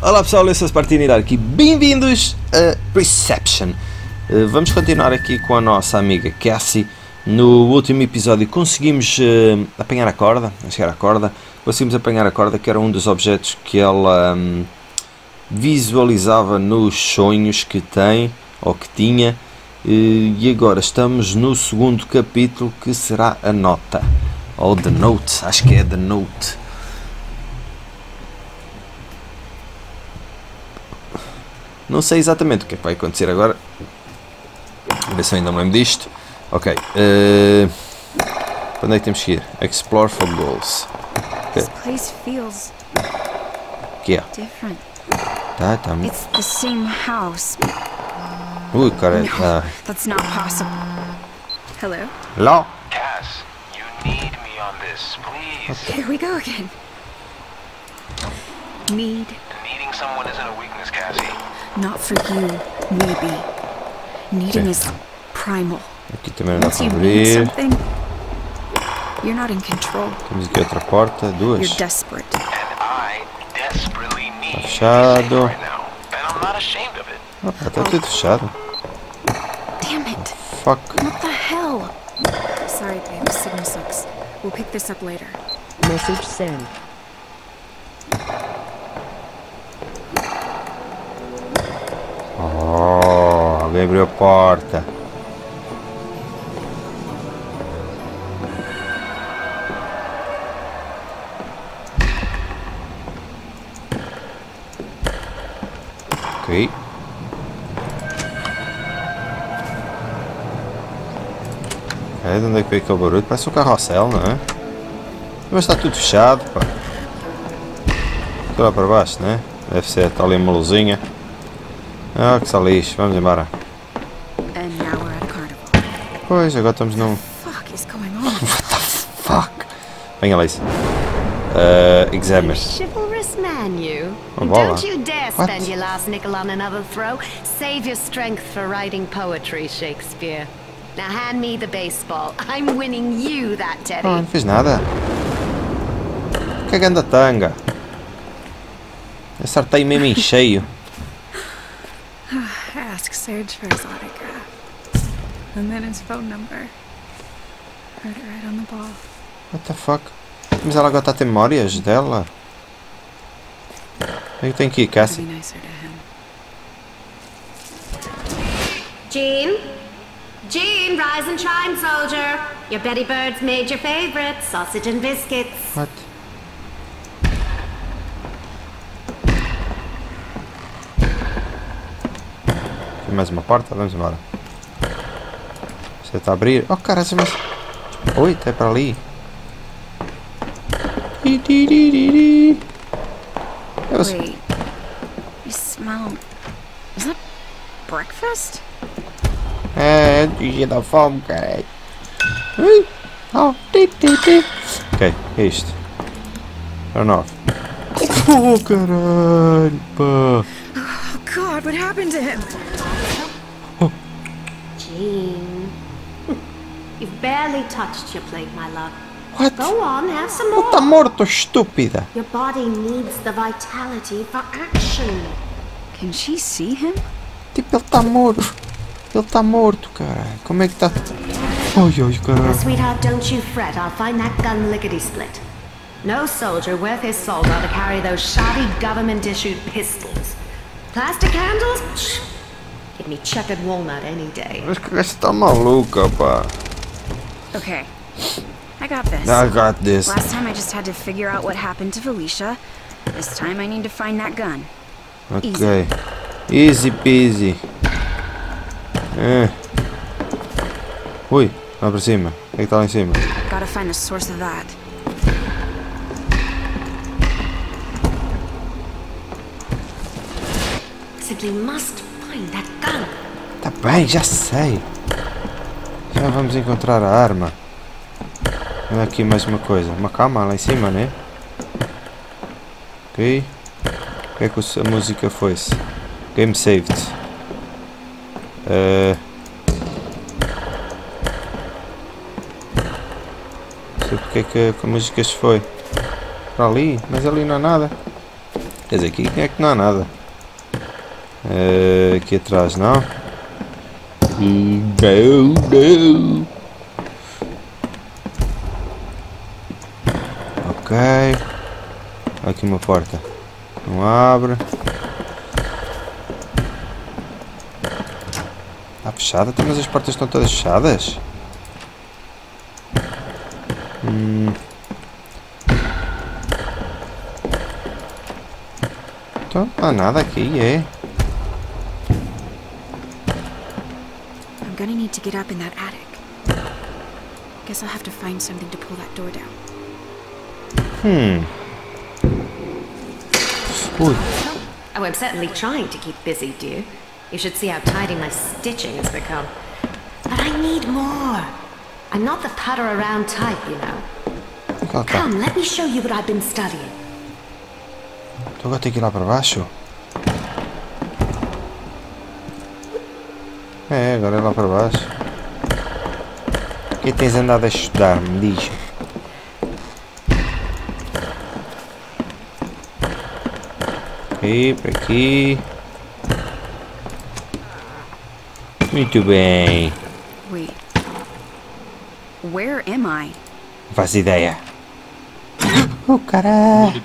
Olá pessoal, eu sou o Spartini Dark e bem-vindos a Perception. Vamos continuar aqui com a nossa amiga Cassie. No último episódio conseguimos apanhar a corda, conseguimos apanhar a corda, que era um dos objetos que ela visualizava nos sonhos que tem, ou que tinha, e agora estamos no segundo capítulo, que será a nota, ou The Note, acho que é The Note. Não sei exatamente o que é que vai acontecer agora. Vou ver se eu ainda me lembro disto. Ok. Onde é que temos que ir? Explore for goals. Okay. This place feels different. Tá muito. It's the same house. Ui, cara, tá. That's not possible. Hello? Hello? Cass, you need me on this, please. Here we go again. Needing someone isn't a weakness, Cassie. Not for you, maybe. Needing is primal. Aqui também não dá para abrir. You're not in control. Temos aqui outra porta, duas. You're desperate. And I desperately need fechado. Right now. And I'm not ashamed of it. Ah, tá tudo fechado. Damn it. Fuck. What the hell? Sorry, babe. Signal sucks. We'll pick this up later. Message sent. Oh, alguém abriu a porta. Ok. É, de onde é que veio aquele barulho? Parece um carrossel, não é? Mas está tudo fechado, pá. Estou lá para baixo, não é? Deve ser, está ali uma luzinha. Ah, que só lixo, vamos embora. Pois, agora estamos num... What the fuck? Venha lá isso. Examiner. Oh, bola. What? Oh, não fiz nada. Cagando a tanga. Acertei mesmo em cheio. Ask Serge for his autograph, and then his phone number. Heard it right on the ball. What the fuck? Mas ela agora está a ter memórias dela? Eu tenho que ir, Cassie. Jean, rise and shine, soldier. Your Betty Bird's made your favorite sausage and biscuits. What? Mais uma porta, vamos embora. Você está a abrir. Oh, cara, mas... Oi, até para ali. Wait, you smell... Is that breakfast? É dia da fome, cara. Ok, é isto. É o 9. Oh, caralho, pá. Oh, God, what happened to him? Jean, you've barely touched your plate, my love. What? Go on, have some more. Está morto, estúpida. Your body needs the vitality for action. Can she see him? Tipo, ele está morto. Ele está morto, cara. Como é que está? Oi, oi, cara. Sweetheart, don't you fret. I'll find that gun lickety split. No soldier worth his soul ought to carry those shoddy government-issued pistols. Plastic handles? Give me checkered walnut any day. Mas que gajo tá maluca, pá. Okay. I got this. Last time I just had to figure out what happened to Felicia. This time I need to find that gun. Okay. Easy peasy. É. Ui, lá para cima. O que é que tá lá em cima? Gotta find the source of that. Simply must. Tá bem, já sei. Já vamos encontrar a arma. Olha aqui mais uma coisa. Uma cama lá em cima, né? Ok. O que é que a música foi-se? Game saved. Não sei porque é que a música se foi. Para ali, mas ali não há nada. Quer dizer, aqui é que não há nada. Aqui atrás não. Não, não. Ok. Há aqui uma porta. Não abre. Está fechada? Mas as portas estão todas fechadas? Então, não há nada aqui, é? Gonna need to get up in that attic. Guess I'll have to find something to pull that door down. Oh, I'm certainly trying to keep busy, dear. You should see how tidy my stitching has become. But I need more. I'm not the putter around type, you know. Come, let me show you what I've been studying. Então agora tem que ir lá para baixo. É, agora é lá para baixo. O que tens andado a estudar? Me diz. Aqui, para aqui. Muito bem. Wait. Where am I? Não faz ideia. Oh, caralho.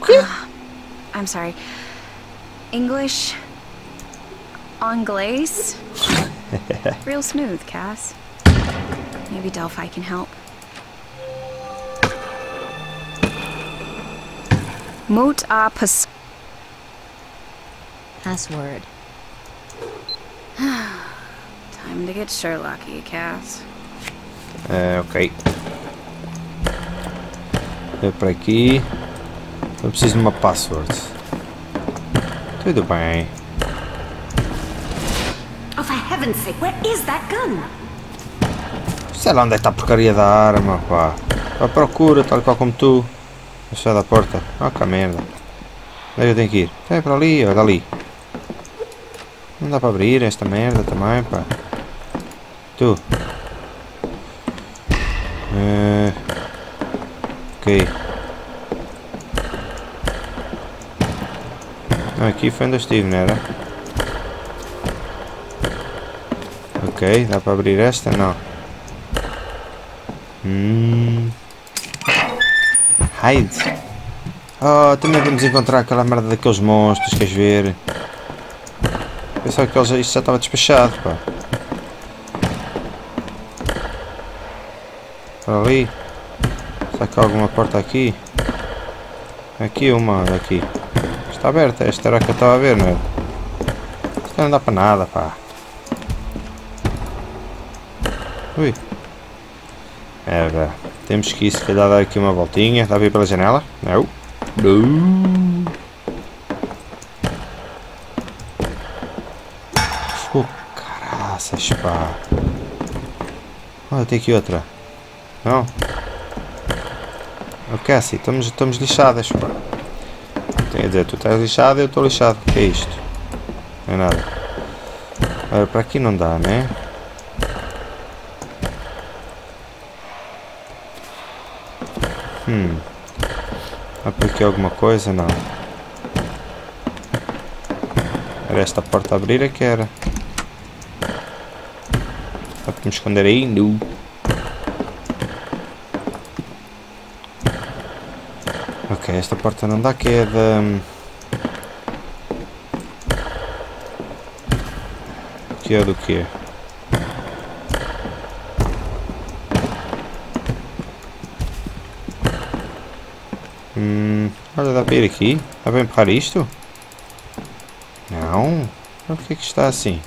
O quê? I'm sorry. English... Anglaise? Real smooth, Cass. Maybe Delphi can help. Mot à passe. Password. Time to get Sherlocky, Cass. Ok. É para aqui. Eu preciso de uma password. Tudo bem. Sei lá onde é que está a porcaria da arma, pá. A procura, tal qual como tu. Fechada a porta. Ah, que merda. Onde é que eu tenho que ir? É para ali, olha ali. Não dá para abrir esta merda também, pá. Tu. Ok. Aqui foi onde eu estive, não era? Ok, dá para abrir esta? Não. Hide. Oh, também vamos encontrar aquela merda daqueles monstros, queres ver? Pensava que isto já estava despachado, pá. Para ali. Será que há alguma porta aqui? Aqui uma, aqui. Está aberta, esta era a que eu estava a ver, não é? Isto não dá para nada, pá. Ui. É verdade. Temos que ir, se calhar, dar aqui uma voltinha. Dá para ir pela janela? Não. Não. Oh, caraças, pá. Olha, tem aqui outra. Não. Ok, assim, estamos lixadas, pá. Quer dizer, tu estás lixado e eu estou lixado. O que é isto? Não é nada. Olha, para aqui não dá, né? Aqui alguma coisa? Não. Era esta porta a abrir, é que era. Dá para me esconder aí? Não. Ok, esta porta não dá, que é da... Que é do quê? Olha, dá para ir aqui? Dá para empurrar isto? Não? Por que é que está assim?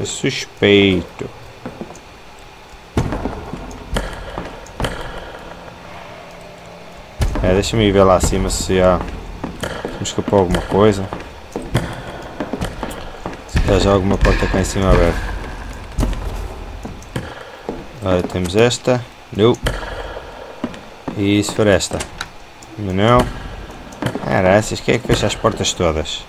Isto é suspeito. É, deixa-me ir ver lá acima se há... Se me escapou alguma coisa. Se há já alguma porta cá em cima aberta. Olha, temos esta. Não. E se for esta? Não. Caraças, quem é que fecha as portas todas?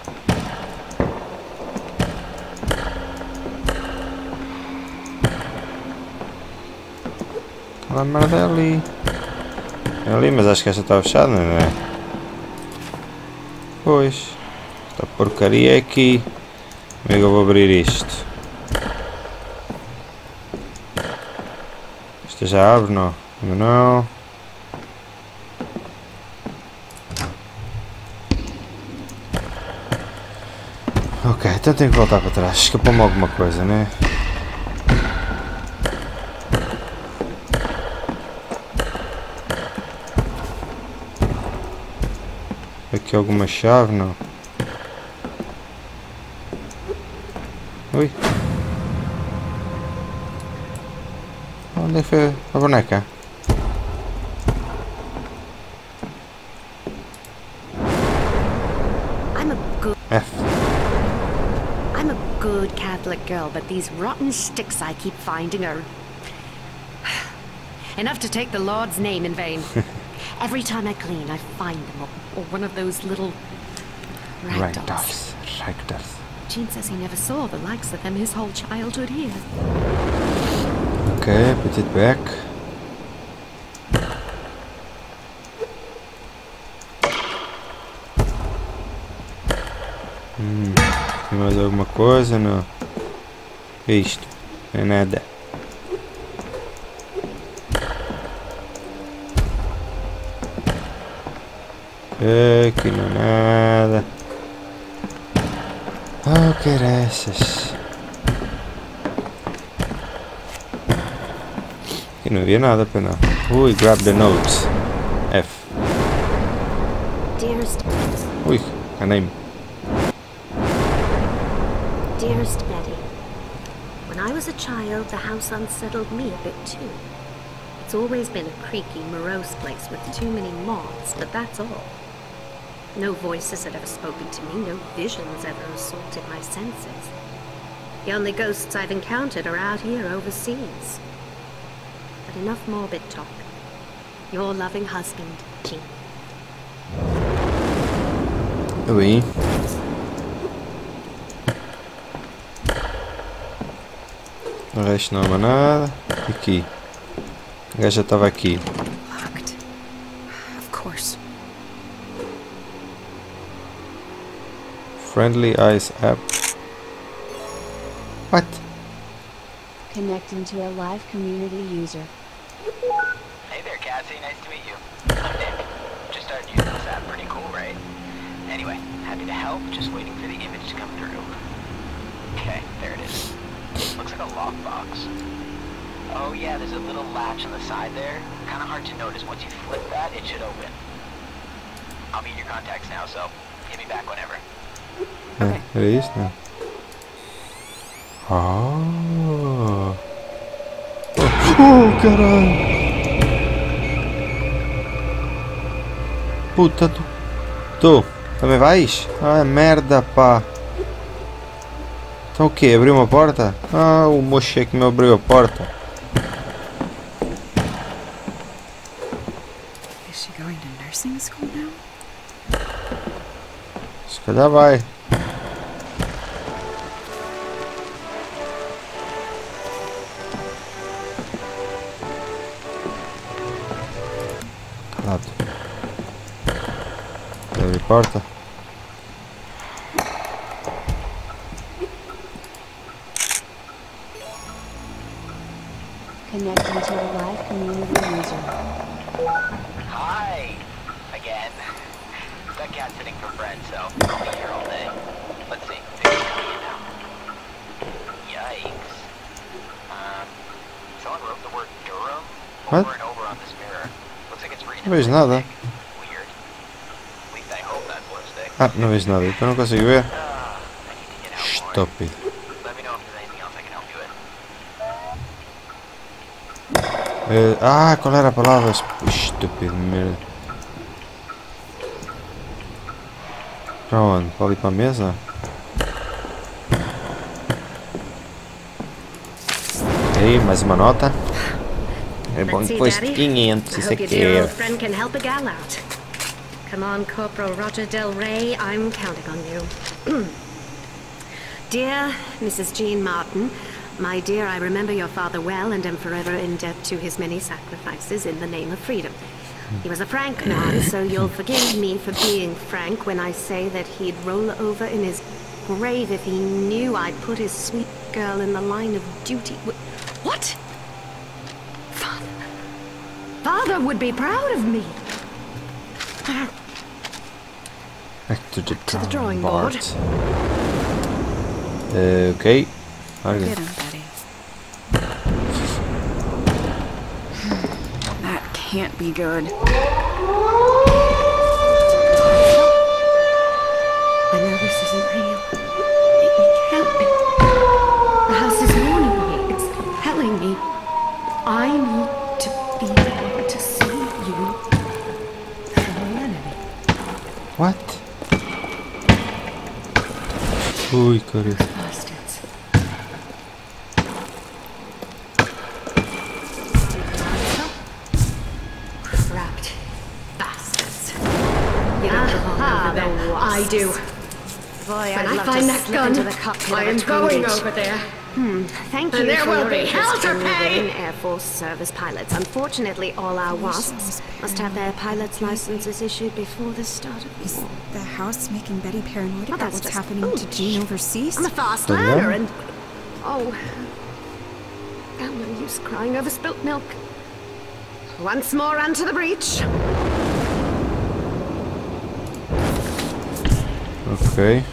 Olha a merda ali. ali, mas acho que esta está fechada, não é? Pois, esta porcaria é aqui. Como é que eu vou abrir isto? Esta já abre, não? Não. Ok, então tenho que voltar para trás. Escapou-me alguma coisa, né? Aqui alguma chave, não? Ui! Onde é que foi a boneca? Girl, but these rotten sticks I keep finding are enough to take the Lord's name in vain. Every time I clean, I find them or one of those little ragdolls. Jean says he never saw the likes of them his whole childhood here. Okay, put it back. Tem mais alguma coisa? Não. Isto não é nada. Aqui não é nada. Oh, que graças. Aqui não havia nada para não. Ui, grab the note. F. Ui, canei-me. Dearest Betty, when I was a child, the house unsettled me a bit too. It's always been a creaky, morose place with too many moths, but that's all. No voices had ever spoken to me, no visions ever assaulted my senses. The only ghosts I've encountered are out here overseas. But enough morbid talk. Your loving husband, Jean. Oui. O resto não há nada. Aqui. A gaja estava aqui. Friendly eyes up. What? Connecting to a live community user. Hey there, Cassie. Nice to meet you. I'm Nick. Just started using this app. Pretty cool, right? Anyway, happy to help. Just waiting for the image to come through. Okay, there it is. Looks like a lockbox. Oh yeah, there's a little latch on the side there. Kind of hard to notice. Once you flip that, it should open. I'll be in your contacts now, so hit me back whenever. Okay. It is now. Oh. Oh, caralho. Puta, tu também vais? Ah, merda, pá. Então o que? Abriu uma porta? Ah, o mocho é que me abriu a porta. Se calhar vai. Calado. Abre a porta. Não vejo nada. Ah, não vejo nada. Então não consigo ver. Estúpido. Ah, qual era a palavra? Estúpido, merda. Para onde? Para ali para a mesa? E aí, mais uma nota. É bom que foi 500, isso aqui é. Come on, Corporal Roger del Rey, I'm counting on you. Dear Mrs. Jean Martin, my dear, I remember your father well and am forever in debt to his many sacrifices in the name of freedom. He was a frank man, so you'll forgive me for being frank when I say that he'd roll over in his grave if he knew I put his sweet girl in the line of duty. What? Father. Father would be proud of me. Back to the, drawing board. Okay. Get him, Betty. That can't be good. I know this isn't real. It can't be. The house is warning me. It's telling me I need to be there to see you. What? Ui, cara. I do. Boy, when I find that gun, I am going over there. Thank you. And there will be hell to pay. Air Force service pilots. Unfortunately, all our wasps must have their pilot's licenses issued before the start of the war. Is the house making Betty paranoid about what's happening to Jean overseas? I'm a fast learner, and no use crying over spilt milk. Once more onto the breach. Ok,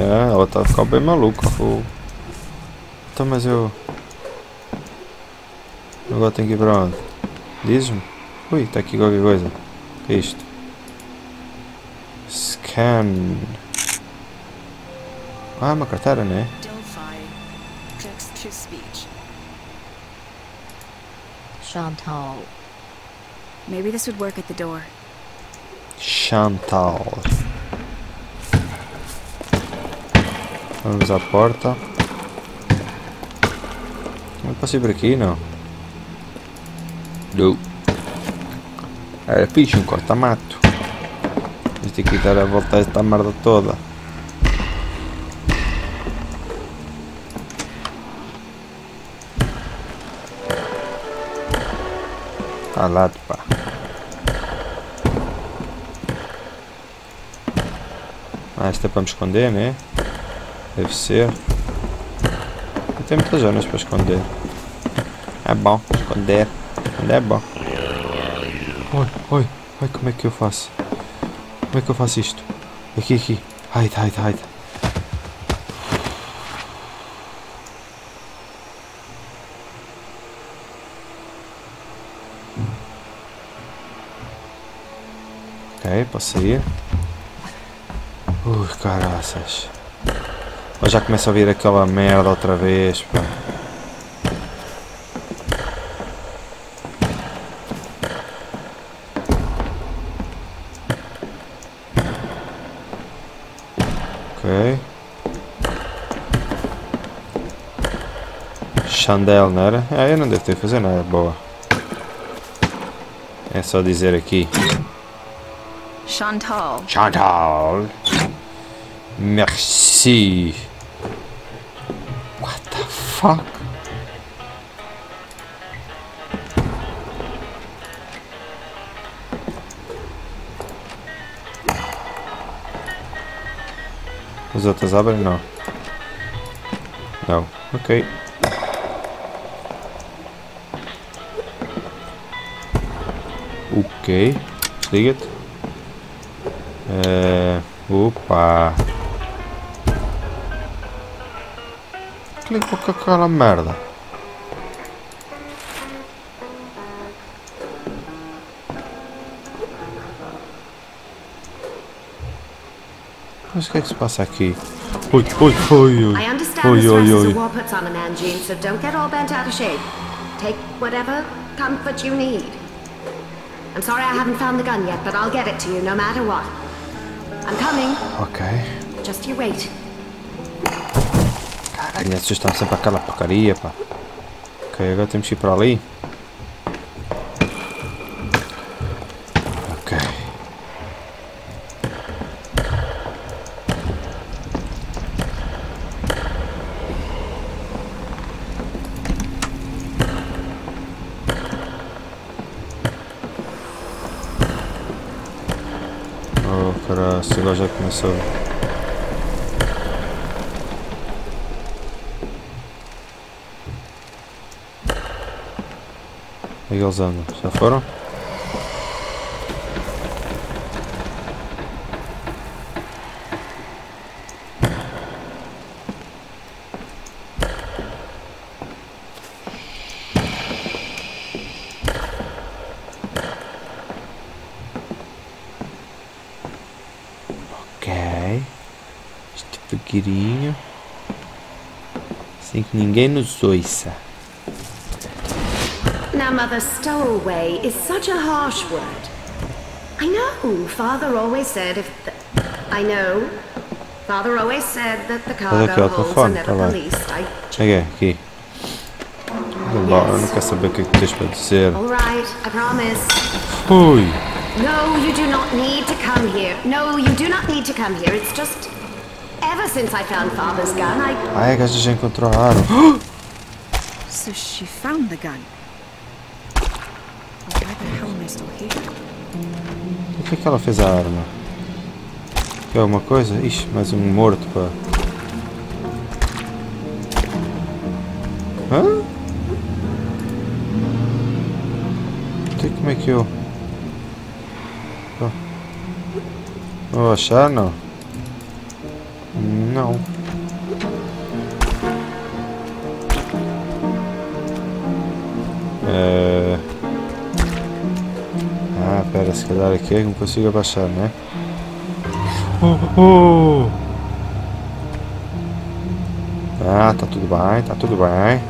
ela tá ficando bem maluca. Então, mas eu agora tenho que ir pra onde? Diz-me. Ui, tá aqui qualquer coisa. Que é isto? Scan. Ah, uma carteira, né? Delphi, text to speech. Chantal. Maybe this would work at the door. Chantal. Vamos à porta. Não passei por aqui, não. Não. Era fixe, um corta-mato. Mas tem que dar a volta a esta merda toda. Calado, pá. Ah, esta é para me esconder, né? Deve ser. Eu tenho muitas zonas para esconder. É bom esconder. É bom. Oi, como é que eu faço? Como é que eu faço isto? Aqui. Hide. Ok, posso sair. Ui, caraças. Eu já começo a ouvir aquela merda outra vez, pá. Ok. Chandel, não era? Ah, eu não devo ter que fazer nada, boa. É só dizer aqui. Chantal. Merci. What the fuck? As outras abrem? Não. Não. Ok. Ok. Desliga-te. Opa. Clica com aquela merda. Mas o que é que se passa aqui? Oi. I understand the stresses a war puts on a man, Jean, so don't get all bent out of shape. Take whatever comfort you need. I'm sorry I haven't found the gun yet, but I'll get it to you no matter what. I'm coming. Okay. Just you wait. Caralho, assustam sempre aquela porcaria, pá. Ok, agora temos que ir para ali. Ok. Oh, caralho, agora já começou. Aí eles andam, já foram? Sem que ninguém nos ouça. Now, mother, stowaway is such a harsh word. I know. Father always said if the... I know. Father always said that the cargo holds are never released. I... Okay, aqui. Eu não quero saber o que tens para dizer. All right, I promise. Fui. No, you do not need to come here. No, you do not need to come here. It's just ever since I found father's gun, I... Ah, é que a gente já encontrou a arma. So she found the gun. Why the hell am I still here? Por que ela fez a arma? É alguma coisa? Ixi, mais um morto, pá. Hã? Então, como é que eu... Oh. Vou achar, não? Não. Ah, pera, se calhar aqui eu não consigo abaixar, né? Oh, oh. Ah, tá tudo bem, tá tudo bem.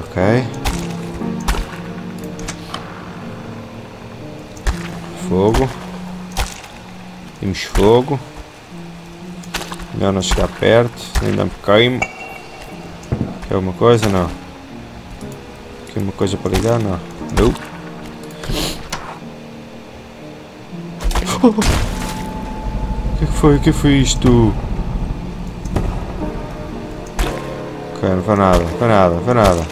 Ok. Fogo. Temos fogo. Melhor não chegar perto. Ainda me queimo. Quer alguma coisa? Não. Quer uma coisa para ligar? Não. Não. Oh. O que foi? O que foi isto? Ok, não foi nada. Não foi nada. Não foi nada.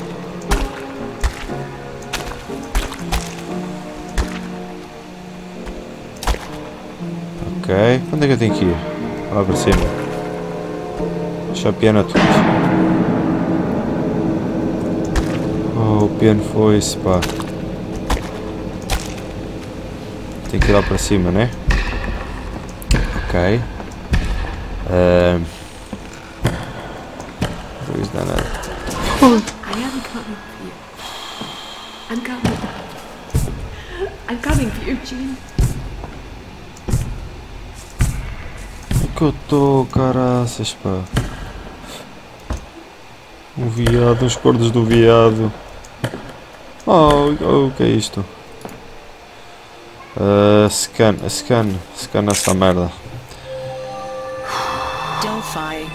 Ok, onde é que eu tenho que ir? Lá para cima. Deixa o piano a tudo. Oh, o piano foi-se, pá. Tem que ir lá para cima, né? Ok. Não vou dar nada. I'm coming for you, Jean. Eu tô, caraças, pá. Um viado, uns cordos do viado. Oh, o que é isto? Scan essa merda. Delphi,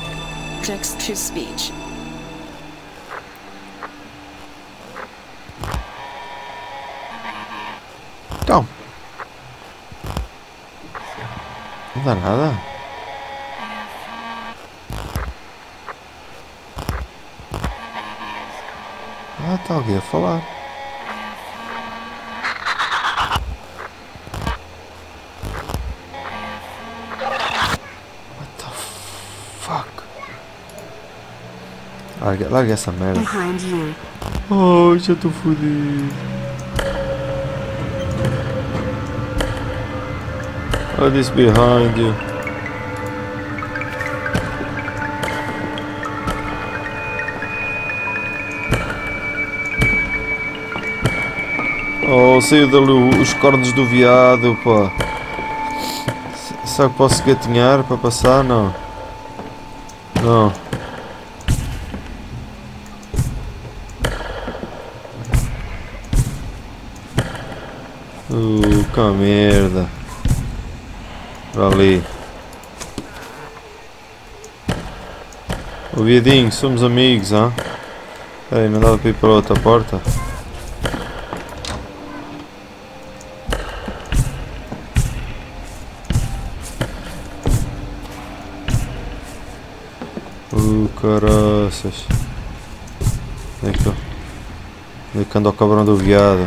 text to speech. Então. Não dá nada. Ah, tá alguém a falar. What the fuck? Larga essa merda. Oh, já tô fudido. All this behind you. Oh, saiu dali os cornos do viado, pá. Será que posso gatinhar para passar? Não. Não. Que merda. Para ali. O viadinho, somos amigos, hã? Peraí, não dava para ir para outra porta? Caraças. Onde é que anda o cabrão do viado?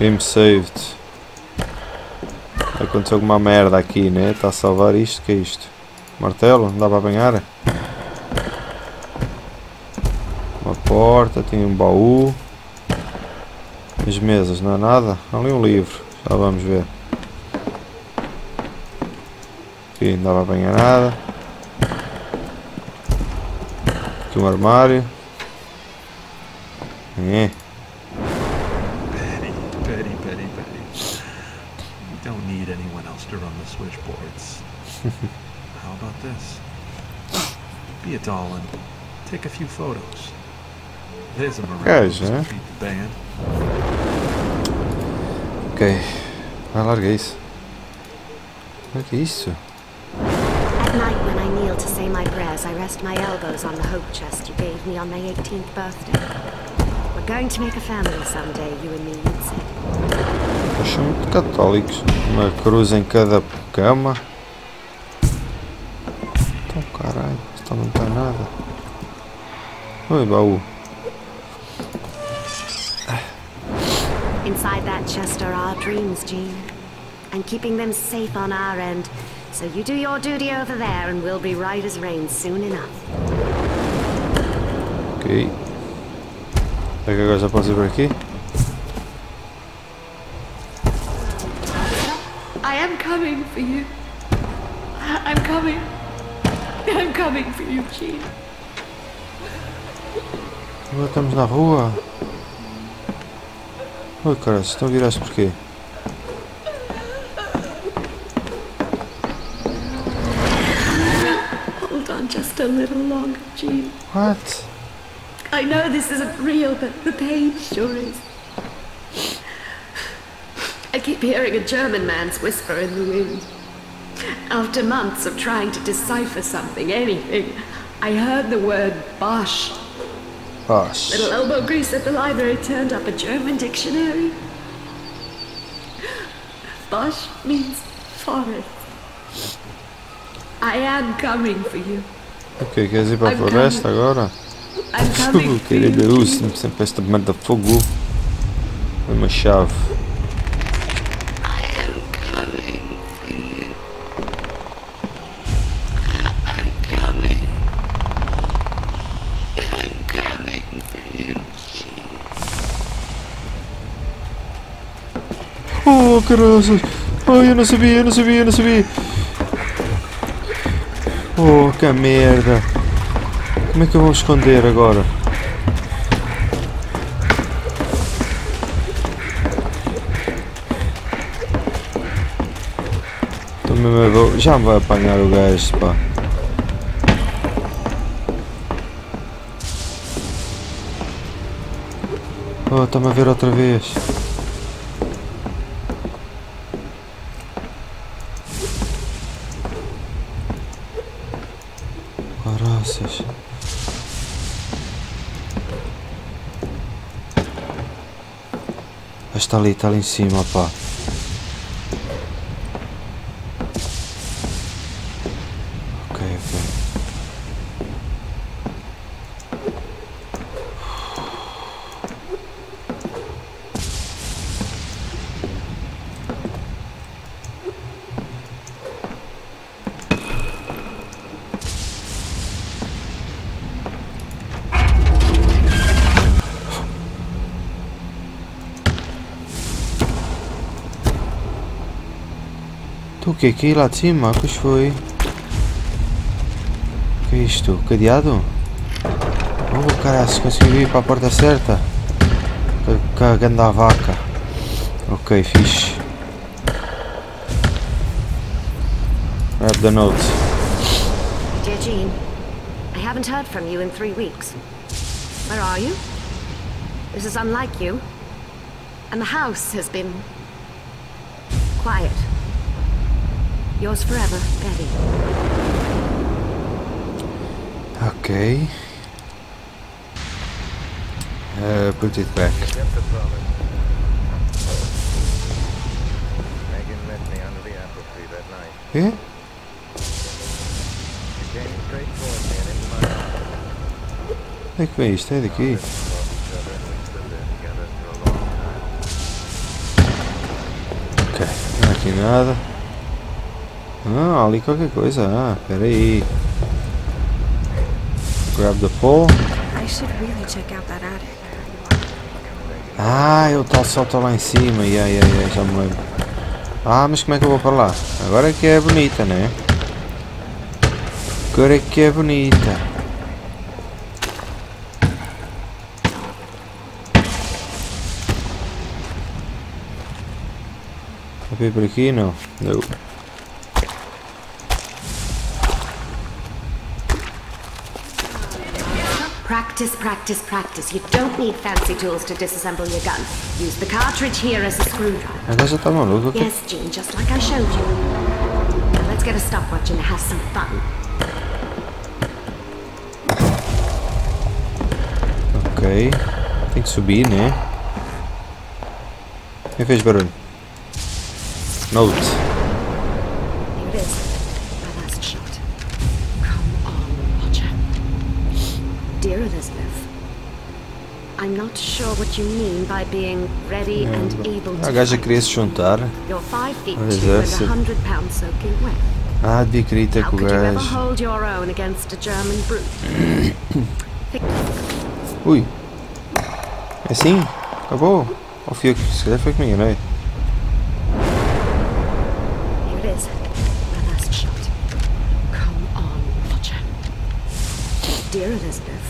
Game saved. Aconteceu alguma merda aqui, né? Está a salvar isto? Que é isto? Martelo? Não dá para apanhar? Uma porta, tinha um baú. As mesas, não é nada? Ali um livro, já vamos ver. Aqui não dá para apanhar nada. Aqui um armário. É. Betty. You don't need anyone else to run the switchboards. How about this? Be a doll and take a few photos. There's a miraculous to beat the band. Ok. Ah, larga isso. O que é isso? At night when I kneel to say my prayers, I rest my elbows on the hope chest you gave me on my 18th birthday. Going to make a family someday, you and me, you'd say. Eles são muito católicos. Uma cruz em cada cama. Então caralho, isto não está nada. Oi, baú. Inside that chest are our dreams, Jean. And keeping them safe on our end. So you do your duty over there and we'll be right as rain soon enough. Ok. Será que agora já posso ir por aqui? I'm coming for you, Jean. Agora estamos na rua. Oi, cara, vocês estão virados porquê? Hold on just a little longer, Jean. What? I know this isn't real, but the pain sure is. I keep hearing a German man's whisper in the wind. After months of trying to decipher something, anything, I heard the word Bosch. Bosch. Little elbow grease at the library turned up a German dictionary. Bosch means forest. I am coming for you. Okay, quer ir para a floresta agora? Fogo, querido, eu sempre esta merda de fogo. É uma chave. Oh, caralho! Oh, eu não sabia! Oh, que merda! Como é que eu vou esconder agora? Já me vai apanhar o gajo, pá. Oh, está-me a ver outra vez. Caraças. Está ali em cima, pá. Ok. O que é que lá de cima? Pois foi. O que é isto? Cadeado? Oh, cara, se consegui ir para a porta certa. Cagando a vaca. Ok, fixe. Grab the note. Dear Jean, I haven't heard from you in 3 weeks. Where are you? This is unlike you. And the house has been quiet. Yours forever, Betty. Okay. Put it back. Megan met me under the apple tree that night. Yeah? She came straight towards me and into my arms. Like me, stay the key. nada. Ah, ali qualquer coisa. Ah, espera aí. Grab the pole. Ah, eu tal salto lá em cima. Já me lembro. Ah, mas como é que eu vou para lá? Agora é que é bonita, né? Agora é que é bonita. Vou por aqui? Não. Não. Practice, practice, practice. You don't need fancy tools to disassemble your gun. Use the cartridge here as a screwdriver. Ela já tá maluca. Yes, Jean, just like I showed you. Now let's get a stopwatch and have some fun. Ok. Tem que subir, né? Quem fez barulho? Note. Here it is. My last shot. Come on, Roger. Dear Elizabeth, I'm not sure what you mean by being ready and able to. A gaja queria se juntar. You're 5 feet and 100 pounds soaking wet. Ah, devia querer ter com o gajo. Hold your own against a German brute. Ui. É assim? Acabou? Ou fui eu que se calhar foi comigo, não é? Dear Elizabeth,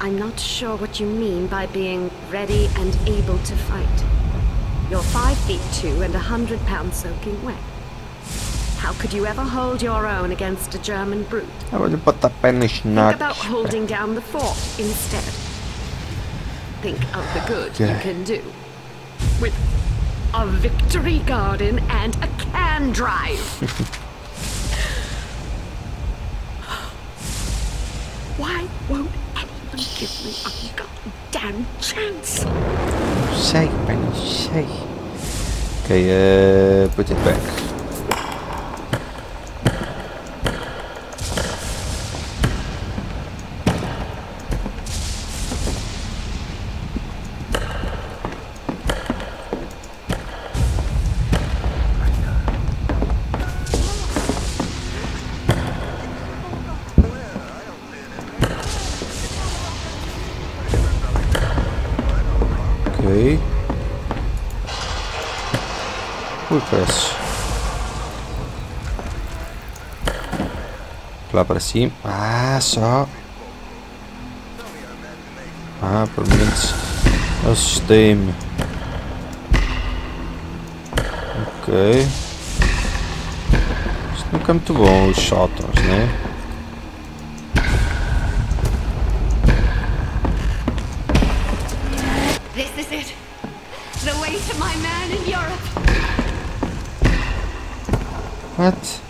I'm not sure what you mean by being ready and able to fight. You're 5 feet 2 and 100 pounds soaking wet. How could you ever hold your own against a German brute? I want to put the Spanish knock. Think about holding down the fort instead. Think of the good you can do. With a victory garden and a can drive. Why won't anyone give me a goddamn chance? Shake, Benny, shake. Okay, put it back. Lá para cima. Ah, só. Ah, pelo menos assustei-me. Ok. Isto nunca é muito bom, os shotguns, né? This is it. The way to my man in Europe. What?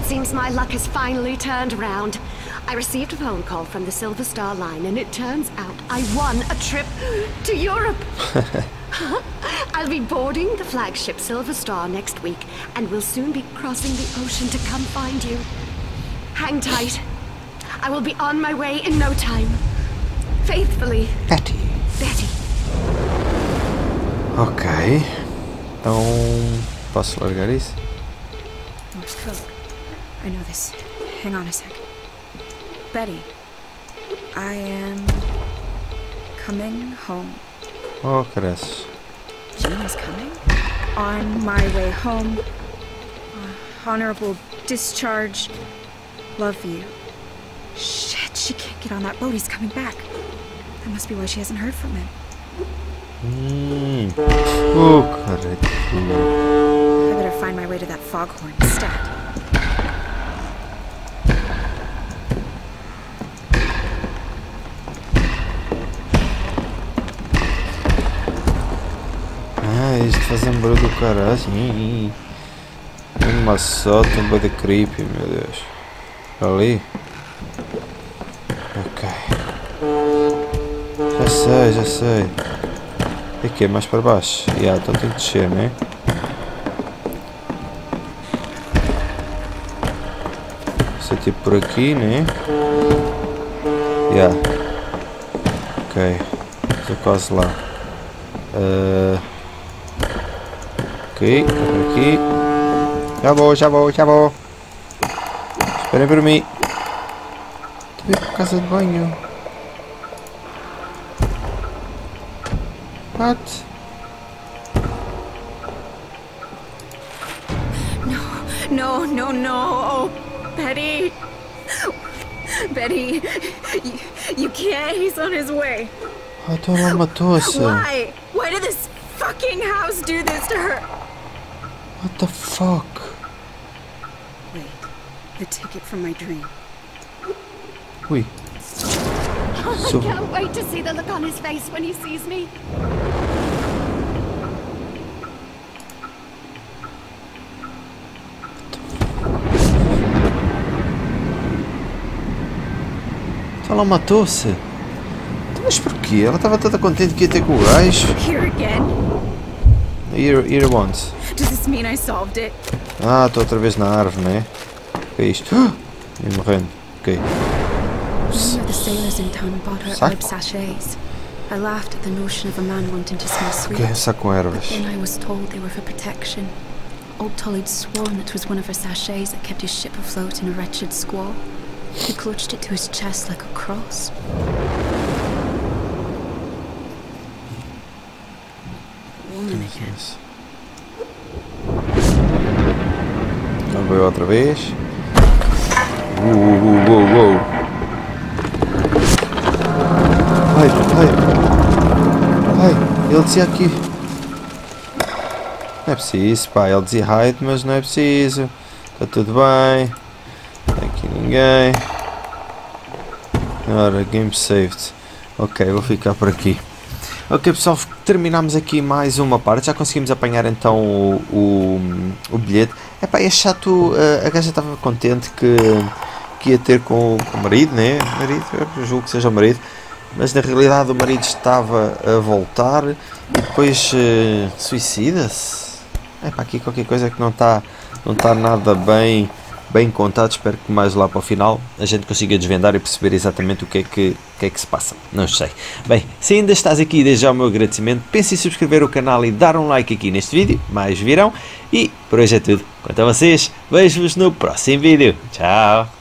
It seems my luck has finally turned around. I received a phone call from the Silver Star Line, and it turns out I won a trip to Europe. I'll be boarding the flagship Silver Star next week, and we'll soon be crossing the ocean to come find you. Hang tight. I will be on my way in no time. Faithfully, Betty. Betty. Okay. Então, posso largar isso? I know this. Hang on a sec. Betty, I am coming home. Oh, Chris. Jean is coming? On my way home. Honorable discharge. Love you. Shit, she can't get on that boat. He's coming back. That must be why she hasn't heard from him. Oh, correct. I better find my way to that foghorn instead. Fazendo barulho do caralho, assim. Uma só tumba de creep, meu Deus. Ali? Ok. Já sei, já sei. É que é mais para baixo. Então tem que descer, né? Isso é tipo por aqui, né? Ok. Estou quase lá. Ok, por aqui. Já vou. Esperem por mim. Tem que ir para casa de banho. What? No. Oh, Betty. Betty, you can't. He's on his way. Why? Why did this fucking house do this to her? What the fuck? Wait, the ticket from my dream. Wait. I can't wait to see the look on his face when he sees me. Ela matou-se. Mas porquê? Ela estava toda contente que ia ter com o gajo. Here once. Ah, estou outra vez na árvore, não é? O que é isto? E morrendo. Ok. Saco? Ok, saco com ervas. He clutched it to his chest like a cross. Woman again. Não veio outra vez. Uou. Ai, ele dizia aqui. Não é preciso, pá. Ele dizia hide, mas não é preciso. Está tudo bem. Ninguém. Ora, game saved. Ok, vou ficar por aqui. Ok pessoal, terminamos aqui mais uma parte. Já conseguimos apanhar então o bilhete. Epá, é chato, a gaja estava contente que ia ter com o marido, né? Marido, eu julgo que seja o marido. Mas na realidade o marido estava a voltar e depois suicida-se. Epá, aqui qualquer coisa que não está nada bem contado. Espero que mais lá para o final a gente consiga desvendar e perceber exatamente o que é que se passa, não sei. Bem, se ainda estás aqui, deixa já o meu agradecimento, pensa em subscrever o canal e dar um like aqui neste vídeo, mais virão, e por hoje é tudo, quanto a vocês, vejo-vos no próximo vídeo, tchau!